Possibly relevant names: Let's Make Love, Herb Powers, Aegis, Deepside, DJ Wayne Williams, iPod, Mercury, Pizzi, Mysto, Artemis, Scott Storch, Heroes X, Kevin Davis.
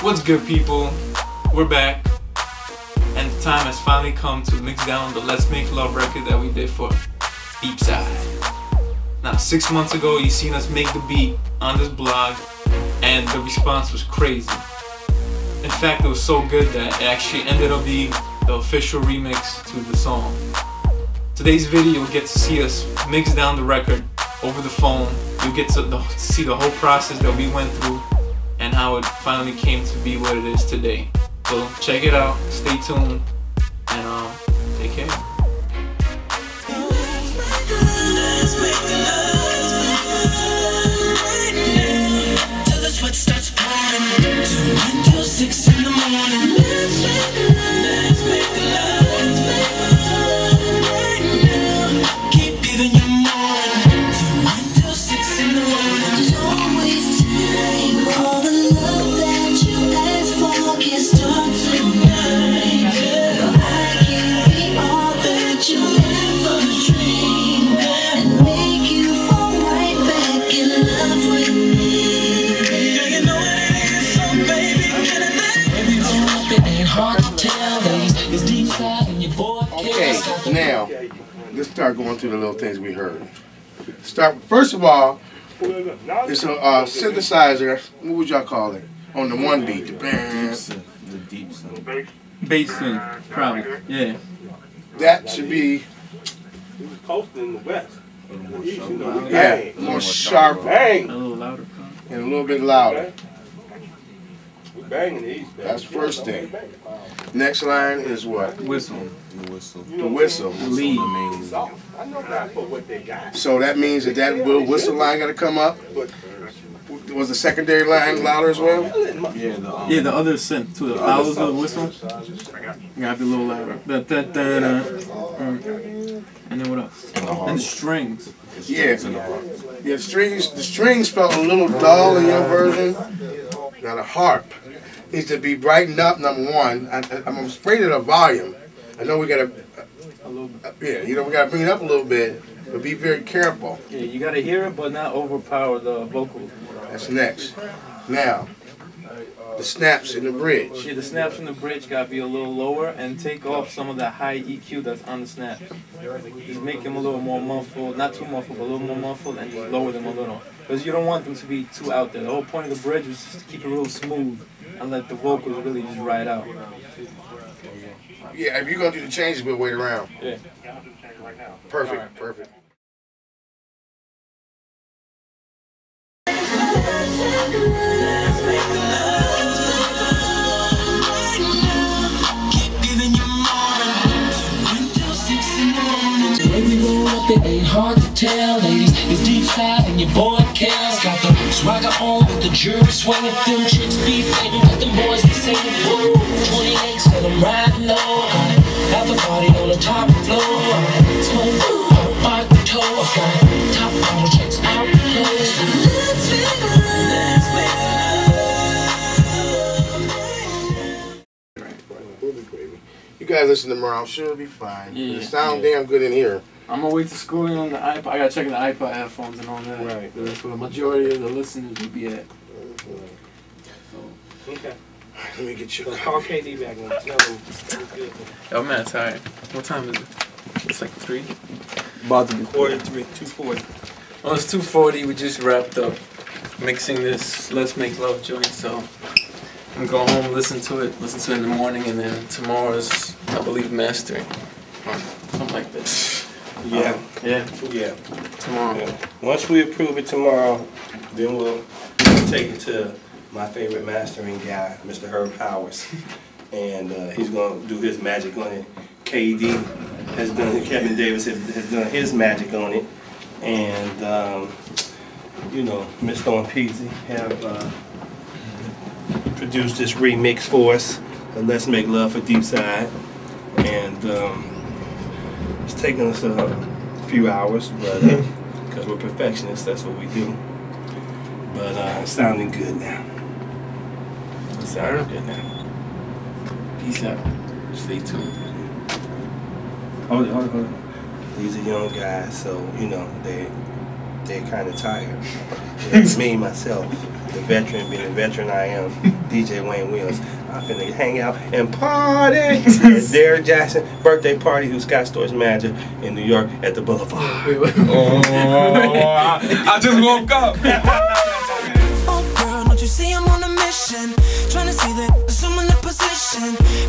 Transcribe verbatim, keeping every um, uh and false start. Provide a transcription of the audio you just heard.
What's good, people? We're back, and the time has finally come to mix down the Let's Make Love record that we did for Deepside. Now, six months ago, you seen us make the beat on this blog, and the response was crazy. In fact, it was so good that it actually ended up being the official remix to the song. Today's video, you'll get to see us mix down the record over the phone. You'll get to see the whole process that we went through and how it finally came to be what it is today. So check it out, stay tuned, and um, take care. Now, let's start going through the little things we heard. Start first of all, it's a uh, synthesizer. What would y'all call it? On the one beat, the bass, the deep synth, bass synth, probably. Yeah. That should be. It was coasting in the west. Yeah, more sharp, bang, a little louder, and a little bit louder. That's first thing. Next line is what? Whistle. The whistle. The whistle. The lead. So that means that that whistle line got to come up. Was the secondary line louder as well? Yeah, the, um, yeah, the other synth to the follows of the whistle. Got to be a little louder. Da, da, da, da. And then what else? And the strings. Yeah. Yeah, the strings. The strings felt a little dull in your version. Now the harp needs to be brightened up, number one. I, I'm afraid of the volume. I know we got to, uh, yeah, you know, we got to bring it up a little bit, but be very careful. Yeah, you got to hear it, but not overpower the vocal. That's next. Now, the snaps in the bridge. Yeah, the snaps in the bridge got to be a little lower and take off some of that high E Q that's on the snap. Just make them a little more muffled, not too muffled, but a little more muffled, and just lower them a little. Because you don't want them to be too out there. The whole point of the bridge was just to keep it real smooth and let the vocals really just ride out. Yeah, if you're going to do the changes, we'll wait around. Yeah. Perfect, right. Perfect. It ain't hard to tell, ladies. It's Deepside and your boy Kels got the swagger on with the jury swinging. Them chicks be faking, but them boys be singing. Whoa, twenty-eight, so I'm riding low. Have a party on the top floor. Smoke, I'm on the toes. Got top model chicks out the clothes. Let's make love. You guys listen to tomorrow. I'm sure it'll be fine. Yeah, it sound yeah. damn good in here. I'm gonna wait to school on the iPod. I gotta check the iPod headphones and all that. Right. That's where the majority of the listeners will be at. So. Okay. Alright, let me get you. So call K D back on. No, I'm mad tired. What time is it? It's like three. About to be quarter three. Two forty. Well, it's two forty. We just wrapped up mixing this Let's Make Love joint. So I'm going to go home, listen to it, listen to it in the morning, and then tomorrow's, I believe, mastering or something like this. Yeah, um, yeah, yeah. Tomorrow. Yeah. Once we approve it tomorrow, then we'll take it to my favorite mastering guy, Mister Herb Powers, and uh, he's gonna do his magic on it. K D has done, Kevin Davis has, has done his magic on it, and um, you know, Mysto and Pizzi have uh, produced this remix for us. Let's Make Love for Deepside, and. Um, It's taking us a few hours, but because uh, we're perfectionists, that's what we do. But uh, it's sounding good now. It's sounding good now. Peace out. Stay tuned. Hold it, hold it, hold it. These are young guys, so you know they they're kind of tired. That's me, myself. the veteran being the veteran I am, D J Wayne Williams. I'm finna hang out and party at Derrick Jackson's birthday party, who's Scott Storch manager in New York at the Boulevard. Wait, wait, wait. Oh, I, I just woke up. Oh, girl, don't you see I'm on a mission? Trying to see that someone in position.